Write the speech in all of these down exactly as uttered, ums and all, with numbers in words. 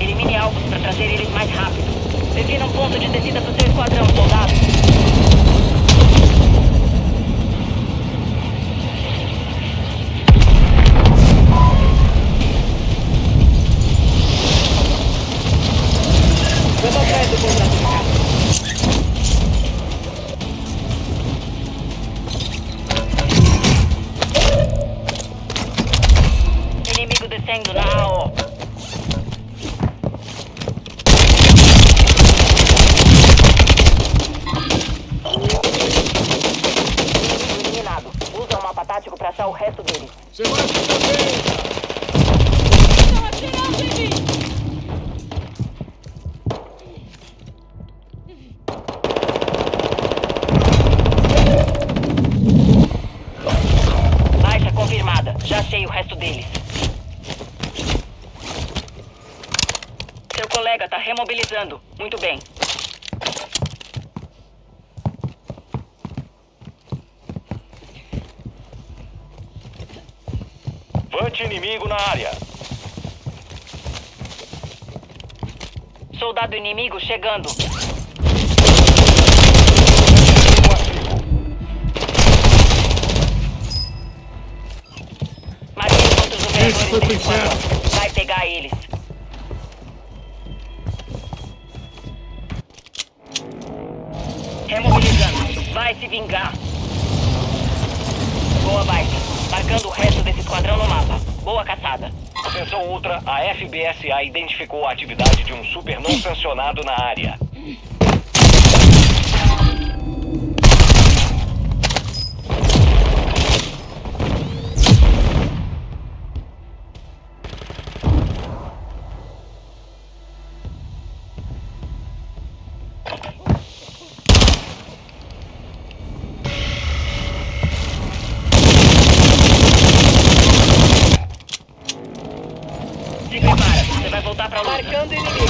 Elimine alvos para trazer eles mais rápido. Defina um ponto de descida para o seu esquadrão, soldado. Pra achar o resto dele. Você vai ficar bem! Estão atirando em mim! Baixa confirmada. Já achei o resto deles. Seu colega tá remobilizando. Muito bem. Inimigo na área. Soldado inimigo chegando. Marquei contra os operadores. Vai pegar eles. Remobilizando. Vai se vingar. Boa, Mike. Marcando o resto desse esquadrão no mapa. Boa caçada. Atenção Ultra, a F B S A identificou a atividade de um super não sancionado na área. Marcando inimigo.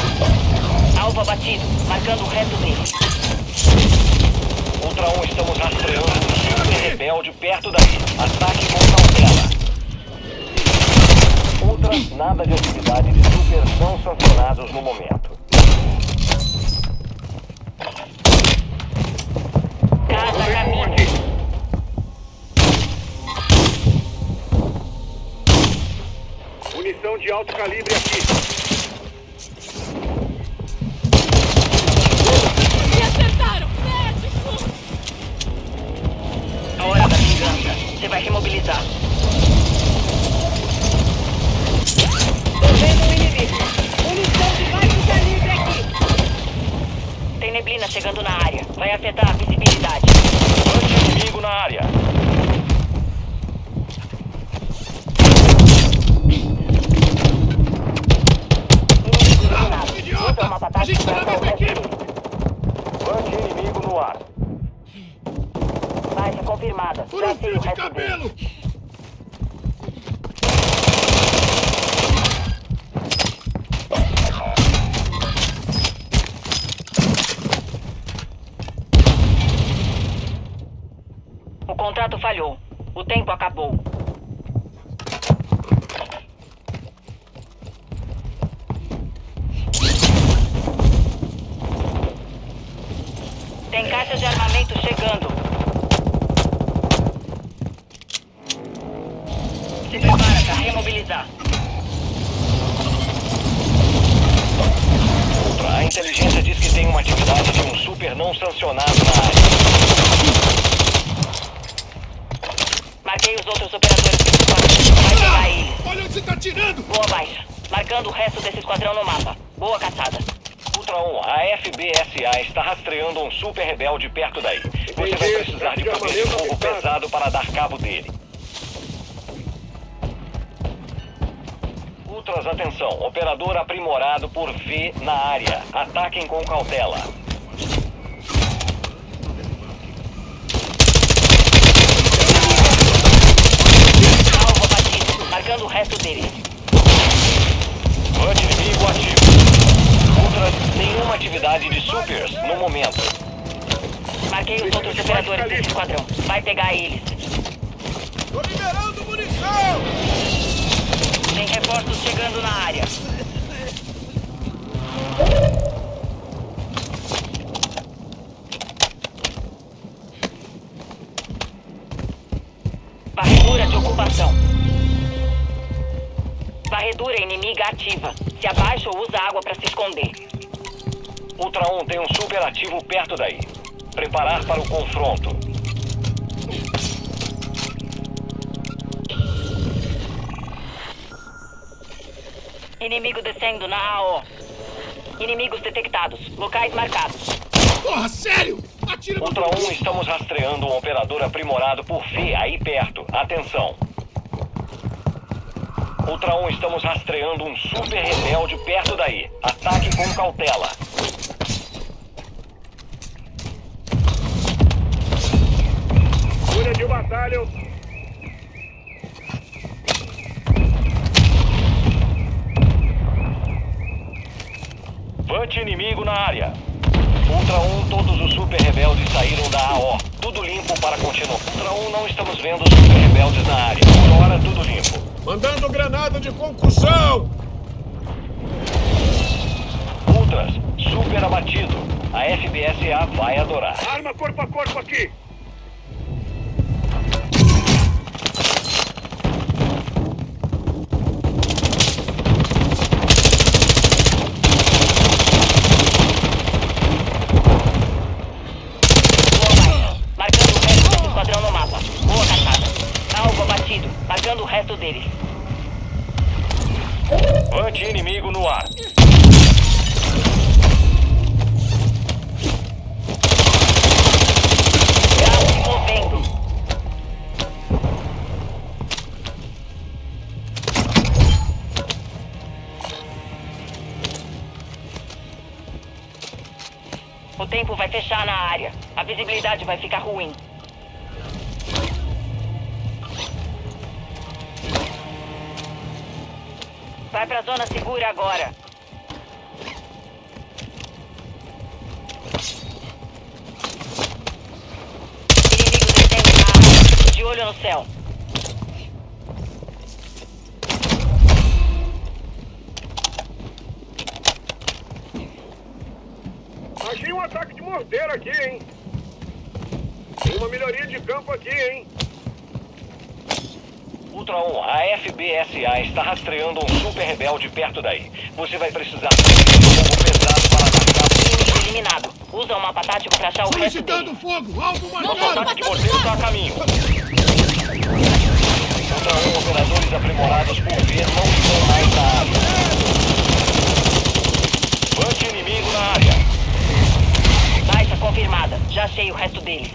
Alvo abatido. Marcando o resto dele. Ultra um, estamos rastreando um super rebelde perto daí. Ataque com cautela. Ultra, nada de atividade de super não sancionados no momento. Casa caminho. Munição de alto calibre aqui. Você vai remobilizar. Tô vendo um inimigo. Munição de baixo calibre aqui. Tem neblina chegando na área. Vai afetar a visibilidade. Anti-inimigo na área. Inimigo eliminado. Usa uma batata para salvar o resto. Anti-inimigo no ar. Confirmada. Por um fio de cabelo! O contrato falhou. O tempo acabou. Tem caixas de armamento chegando. Se prepara para remobilizar. A inteligência diz que tem uma atividade de um super não sancionado na área. Marquei os outros operadores principais. Vai pegar eles. Olha onde você tá atirando! Boa baixa. Marcando o resto desse esquadrão no mapa. Boa caçada. Ultra um, a F B S A está rastreando um super rebelde perto daí. Você vai precisar de poder de fogo pesado para dar cabo dele. Ultras, atenção. Operador aprimorado por V na área. Ataquem com cautela. Alvo abatido. Marcando o resto dele. Anti-inimigo ativo. Ultras, nenhuma atividade de supers no momento. Marquei os outros operadores desse esquadrão. Vai pegar eles. Tô liberando munição! Tem reforços chegando na área. Russell usa água para se esconder. Ultra um tem um superativo perto daí. Preparar para o confronto. Inimigo descendo na A O. Inimigos detectados. Locais marcados. Porra, sério? Atira no... Ultra um, estamos rastreando um operador aprimorado por V aí perto. Atenção. Ultra um, estamos rastreando um super rebelde perto daí. Ataque com cautela. Fúria de batalha. Vante inimigo na área. Ultra um, todos os super rebeldes saíram da A O. Tudo limpo para continuar. Ultra um, não estamos vendo os super rebeldes na área. Por hora, tudo limpo. Mandando granada de concussão! Ultras, super abatido. A F B S A vai adorar. Arma corpo a corpo aqui! Pagando o resto deles. Anti-inimigo no ar. Carro se movendo. O tempo vai fechar na área. A visibilidade vai ficar ruim. Vai pra zona segura agora. Inimigos detendo na área. De olho no céu. Achei um ataque de morteiro aqui, hein? Tem uma melhoria de campo aqui, hein? Ultra um, a F B S A está rastreando um super rebelde perto daí. Você vai precisar de um fogo pesado para atacar. Inimigo eliminado. Usa o mapa tático para achar o resto dele. Solicitando fogo, alvo marcado. Nosso ataque de morteiro está a caminho. Ultra um, operadores aprimorados por ver não estão mais na área. Vante inimigo na área. Baixa confirmada. Já achei o resto deles.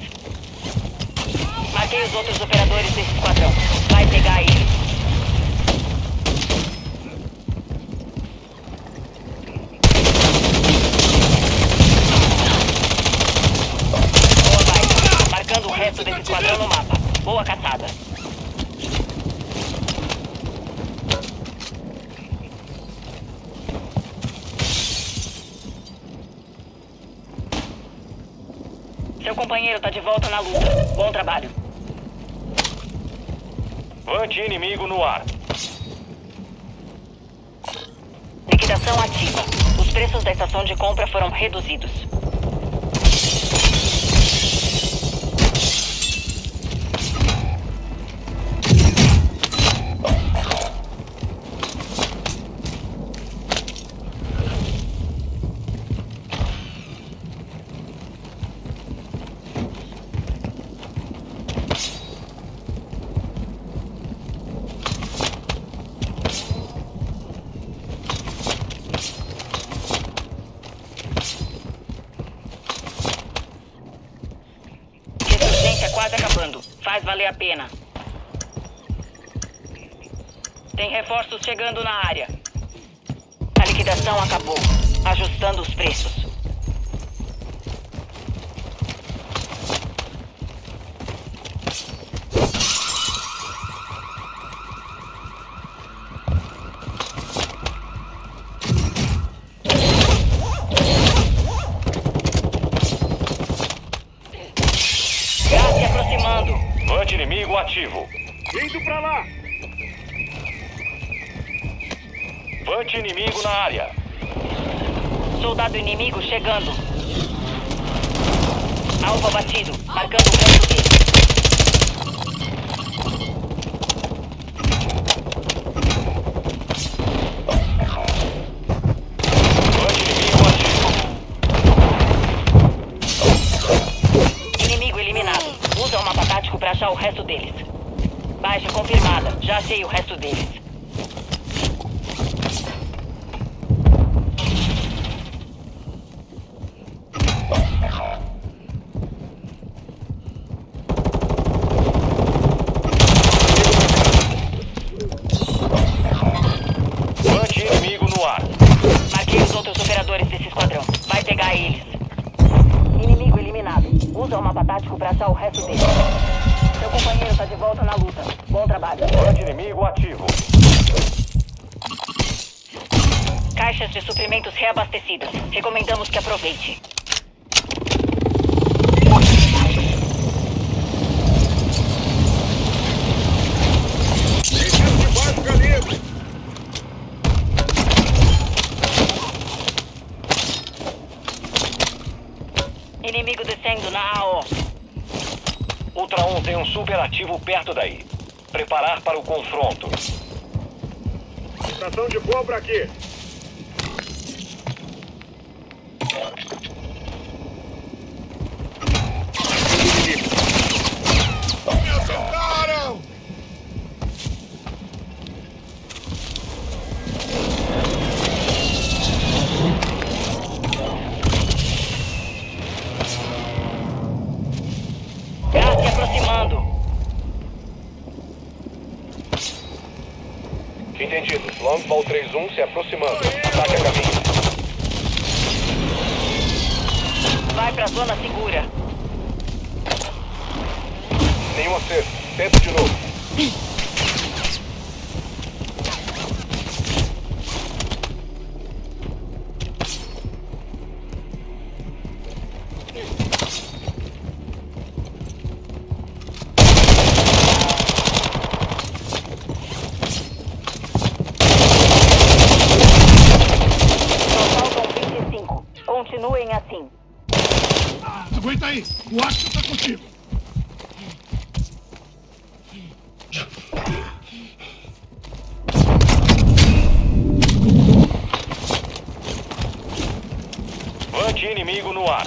Marquei os outros operadores desse esquadrão. Vai pegar ele. Boa, vai. Marcando o resto desse esquadrão no mapa. Boa caçada. Seu companheiro tá de volta na luta. Bom trabalho. Vante inimigo no ar. Liquidação ativa. Os preços da estação de compra foram reduzidos. Faz valer a pena. Tem reforços chegando na área. A liquidação acabou. Ajustando os preços. Já se aproximando. Vante inimigo ativo. Indo pra lá. Vante inimigo na área. Soldado inimigo chegando. Alvo abatido. Marcando o campo dele. resto deles. Baixa confirmada. Já achei o resto deles. Caixas de suprimentos reabastecidas. Recomendamos que aproveite. Inimigo descendo na A O. Ultra um tem um superativo perto daí. Preparar para o confronto. Estação de bomba aqui. Entendido. Longbow três um se aproximando. Ataque a caminho. Vai pra zona segura. Nenhum acerto. Tenta de novo. Continuem assim. Aguenta aí. O Axel tá contigo. Vante inimigo no ar.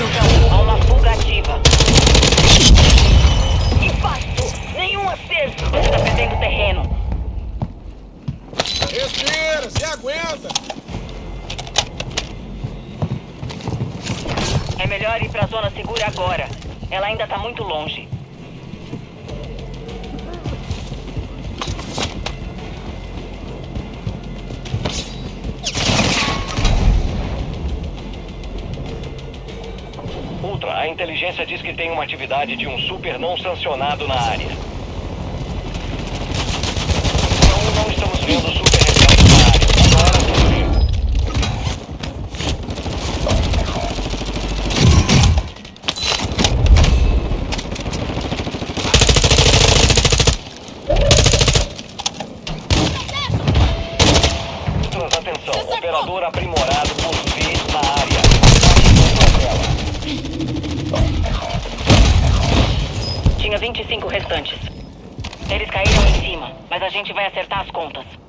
Há uma fuga ativa. Impacto! Nenhum acerto! Você tá perdendo terreno. Respira! Se aguenta! É melhor ir pra zona segura agora. Ela ainda tá muito longe. A inteligência diz que tem uma atividade de um super não sancionado na área. Então não estamos vendo o super recarregado na área. Para tudo. Atenção, operador aprimorado por V na área. Tinha vinte e cinco restantes. Eles caíram em cima, mas a gente vai acertar as contas.